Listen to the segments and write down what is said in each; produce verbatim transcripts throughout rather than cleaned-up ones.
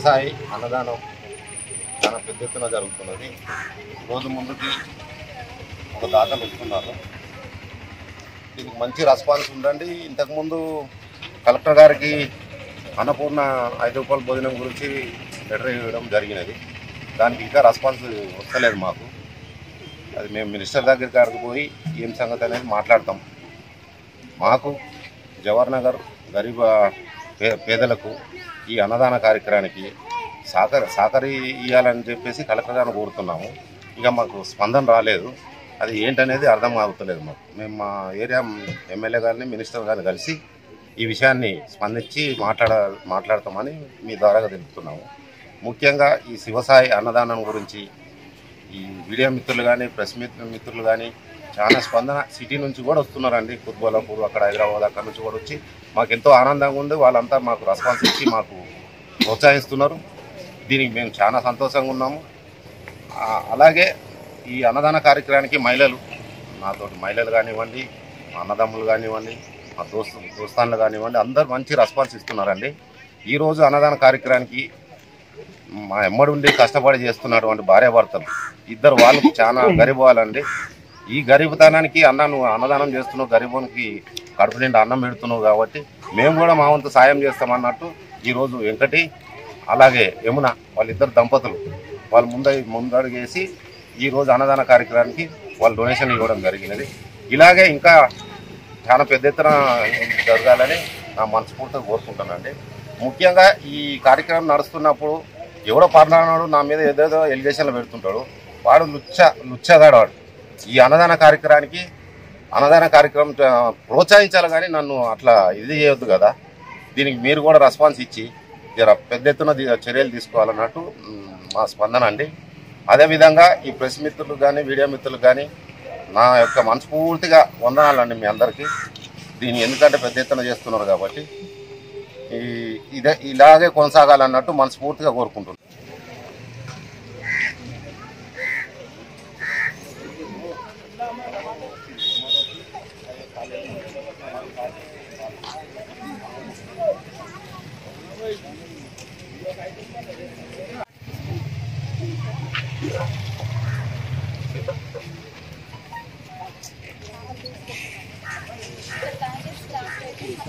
వ్యవసాయ అన్నదానం చాలా పెద్ద ఎత్తున జరుగుతున్నది. రోజు ముందుకి ఒక దాతలు వస్తున్నారు. దీనికి మంచి రెస్పాన్స్ ఉండండి. ఇంతకుముందు కలెక్టర్ గారికి అన్నపూర్ణ ఐదు రూపాయల భోజనం గురించి లెటర్ ఇవ్వడం జరిగినది. దానికి ఇంకా రెస్పాన్స్ వస్తలేదు మాకు. అది మేము మినిస్టర్ దగ్గర కాడికి పోయి ఏం సంగతి అనేది మాట్లాడతాం. మాకు జవహర్ నగర్ గరీబ్ పేదలకు ఈ అన్నదాన కార్యక్రమానికి సహకరి సహకరి ఇవ్వాలని చెప్పేసి కలెక్టర్ గారిని కోరుతున్నాము. ఇంకా మాకు స్పందన రాలేదు. అది ఏంటనేది అర్థం అవుతలేదు మాకు. మేము మా ఏరియా ఎమ్మెల్యే గారిని మినిస్టర్ గారిని కలిసి ఈ విషయాన్ని స్పందించి మాట్లాడ మాట్లాడతామని మీ ద్వారా తెలుపుతున్నాము. ముఖ్యంగా ఈ శివసాయి అన్నదానం గురించి ఈ మీడియా మిత్రులు కానీ ప్రెస్ మిత్రులు కానీ చాలా స్పందన సిటీ నుంచి కూడా వస్తున్నారండి. కుత్బలాపూర్ అక్కడ హైదరాబాద్ అక్కడ నుంచి కూడా వచ్చి మాకు ఎంతో ఆనందంగా ఉంది. వాళ్ళంతా మాకు రెస్పాన్స్ ఇచ్చి మాకు ప్రోత్సహిస్తున్నారు. దీనికి మేము చాలా సంతోషంగా ఉన్నాము. అలాగే ఈ అన్నదాన కార్యక్రమానికి మహిళలు నాతోటి మహిళలు కానివ్వండి, మా అన్నదమ్ములు కానివ్వండి, మా దోస్తు దోస్తాన్లు కానివ్వండి, అందరూ మంచి రెస్పాన్స్ ఇస్తున్నారండి. ఈరోజు అన్నదాన కార్యక్రమానికి మా ఎమ్మడి ఉండి కష్టపడి చేస్తున్నటువంటి భార్యాభర్తలు ఇద్దరు వాళ్ళు చాలా గరీబ్ వాళ్ళండి. ఈ గరీబుతనానికి అన్న నువ్వు అన్నదానం చేస్తున్నావు, గరీబునికి కడుపు నిండా అన్నం పెడుతున్నావు కాబట్టి మేము కూడా మా వంతు సాయం చేస్తామన్నట్టు ఈరోజు వెంకటి అలాగే యమున వాళ్ళిద్దరు దంపతులు వాళ్ళు ముంద ముందడుగేసి ఈరోజు అన్నదాన కార్యక్రమానికి వాళ్ళు డొనేషన్ ఇవ్వడం జరిగినది. ఇలాగే ఇంకా చాలా పెద్ద ఎత్తున జరగాలని నా మనస్ఫూర్తిగా కోరుకుంటానండి. ముఖ్యంగా ఈ కార్యక్రమం నడుస్తున్నప్పుడు ఎవరో పర్ణాడు నా మీద ఏదేదో ఎలిగేషన్లు పెడుతుంటాడు. వాడు లుచ్చ లుచ్చగాడవాడు. ఈ అన్నదాన కార్యక్రమానికి అన్నదాన కార్యక్రమం ప్రోత్సహించాలి కానీ నన్ను అట్లా ఇది చేయొద్దు కదా. దీనికి మీరు కూడా రెస్పాన్స్ ఇచ్చి పెద్ద ఎత్తున చర్యలు తీసుకోవాలన్నట్టు మా స్పందన అండి. అదేవిధంగా ఈ ప్రెస్ మిత్రులు కానీ మీడియా మిత్రులు కానీ నా యొక్క మనస్ఫూర్తిగా వందనాలండి మీ అందరికీ. దీన్ని ఎందుకంటే పెద్ద ఎత్తున చేస్తున్నారు కాబట్టి ఈ ఇదే ఇలాగే కొనసాగాలన్నట్టు మనస్ఫూర్తిగా కోరుకుంటున్నాను. ఎస్సీ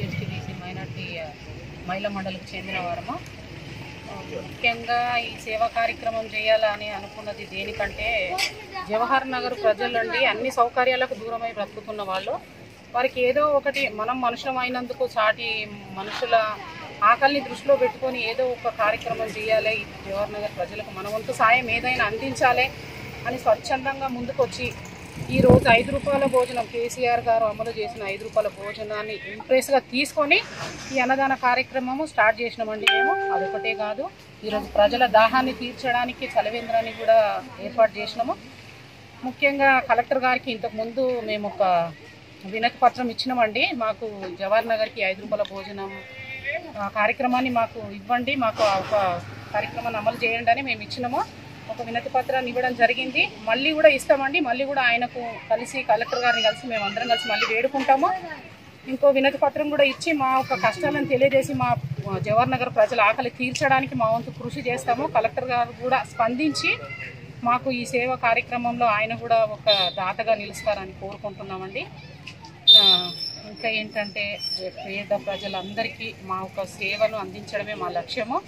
ఎస్టీ బీసీ మైనార్టీ మహిళా మండలికి చెందిన వారము. ముఖ్యంగా ఈ సేవా కార్యక్రమం చేయాలని అనుకున్నది దేనికంటే జవహర్ నగర్ ప్రజలండి అన్ని సౌకర్యాలకు దూరమై బ్రతుకుతున్న వాళ్ళు వారికి ఏదో ఒకటి మనం మనుషులమైనందుకు చాటి మనుషుల ఆకలిని దృష్టిలో పెట్టుకొని ఏదో ఒక కార్యక్రమం చేయాలి. జవహర్ నగర్ ప్రజలకు మన వంతు సాయం ఏదైనా అందించాలి అని స్వచ్ఛందంగా ముందుకొచ్చి ఈరోజు ఐదు రూపాయల భోజనం కేసీఆర్ గారు అమలు చేసిన ఐదు రూపాయల భోజనాన్ని ఇంప్రెస్గా తీసుకొని ఈ అన్నదాన కార్యక్రమము స్టార్ట్ చేసినామండి. మేము అదొకటే కాదు ఈరోజు ప్రజల దాహాన్ని తీర్చడానికి చలవేంద్రాన్ని కూడా ఏర్పాటు చేసినాము. ముఖ్యంగా కలెక్టర్ గారికి ఇంతకుముందు మేము ఒక వినతి పత్రం ఇచ్చినామండి. మాకు జవహర్ నగర్కి ఐదు రూపాయల భోజనం కార్యక్రమాన్ని మాకు ఇవ్వండి, మాకు ఒక కార్యక్రమాన్ని అమలు చేయండి అని మేము ఇచ్చినాము. ఒక వినతి పత్రాన్ని ఇవ్వడం జరిగింది. మళ్ళీ కూడా ఇస్తామండి. మళ్ళీ కూడా ఆయనకు కలిసి కలెక్టర్ గారిని కలిసి మేము అందరం కలిసి మళ్ళీ వేడుకుంటాము. ఇంకో వినతి పత్రం కూడా ఇచ్చి మా యొక్క కష్టాలను తెలియజేసి మా జవహర్ నగర్ ప్రజల ఆకలి తీర్చడానికి మా వంతు కృషి చేస్తాము. కలెక్టర్ గారు కూడా స్పందించి మాకు ఈ సేవ కార్యక్రమంలో ఆయన కూడా ఒక దాతగా నిలుస్తారని కోరుకుంటున్నామండి. ఇంకా ఏంటంటే పేద ప్రజలందరికీ మా యొక్క సేవను అందించడమే మా లక్ష్యము.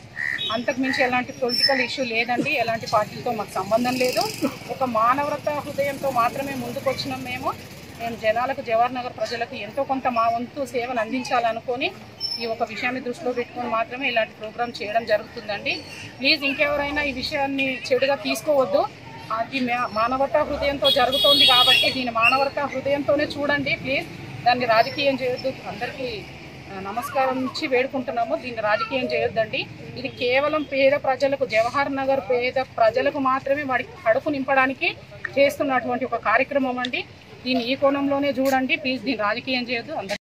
అంతకుమించి ఎలాంటి పొలిటికల్ ఇష్యూ లేదండి, ఎలాంటి పార్టీలతో మాకు సంబంధం లేదు. ఒక మానవతా హృదయంతో మాత్రమే ముందుకు వచ్చినాం. మేము మేము జనాలకు జవహర్ నగర్ ప్రజలకు ఎంతో కొంత మా వంతు సేవలు అందించాలనుకొని ఈ ఒక విషయాన్ని దృష్టిలో పెట్టుకొని మాత్రమే ఇలాంటి ప్రోగ్రామ్ చేయడం జరుగుతుందండి. ప్లీజ్ ఇంకెవరైనా ఈ విషయాన్ని చెడుగా తీసుకోవద్దు. అది మానవతా హృదయంతో జరుగుతోంది కాబట్టి దీని మానవతా హృదయంతోనే చూడండి. ప్లీజ్ దాన్ని రాజకీయం చేయొద్దు. అందరికీ నమస్కారం ఇచ్చి వేడుకుంటున్నాము, దీన్ని రాజకీయం చేయొద్దండి. ఇది కేవలం పేద ప్రజలకు జవహర్ నగర్ పేద ప్రజలకు మాత్రమే వాడికి కడుపు నింపడానికి చేస్తున్నటువంటి ఒక కార్యక్రమం అండి. దీన్ని ఈ కోణంలోనే చూడండి. ప్లీజ్ దీన్ని రాజకీయం చేయొద్దు.